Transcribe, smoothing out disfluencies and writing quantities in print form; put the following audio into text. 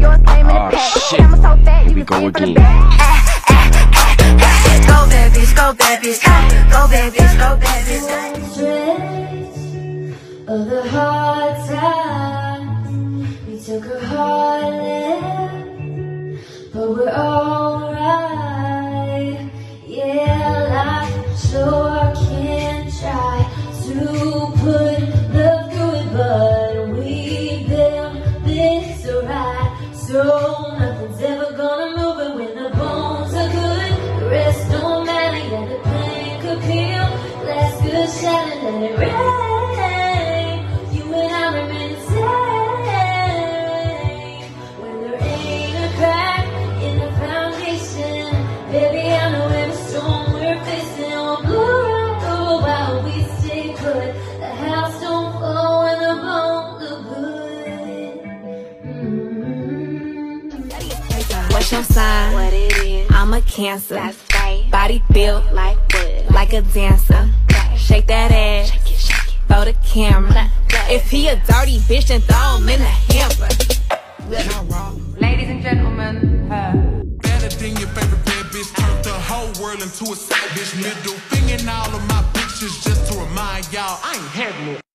yours came in a pack. I'm so fat, you can pay for the bag. Go babies, go babies, go babies, go babies. Of the hard times, we took a hard left, but we're alright. Yeah, life sure can try to put love through it, but we built this to ride. So nothing's ever gonna move it when the bones are good. The rest don't matter, yeah, the pain could peel. Let's good shot and let it rest. Your sign, what it is. I'm a Cancer. That's right. Body built like wood, like a dancer. Okay. Shake that ass, shake it, throw the camera. If he a dirty bitch, then throw him in a hamper. Ladies and gentlemen, her. Better thing your favorite bad bitch turned the whole world into a side bitch. Middle finger all of my pictures just to remind y'all I ain't having it.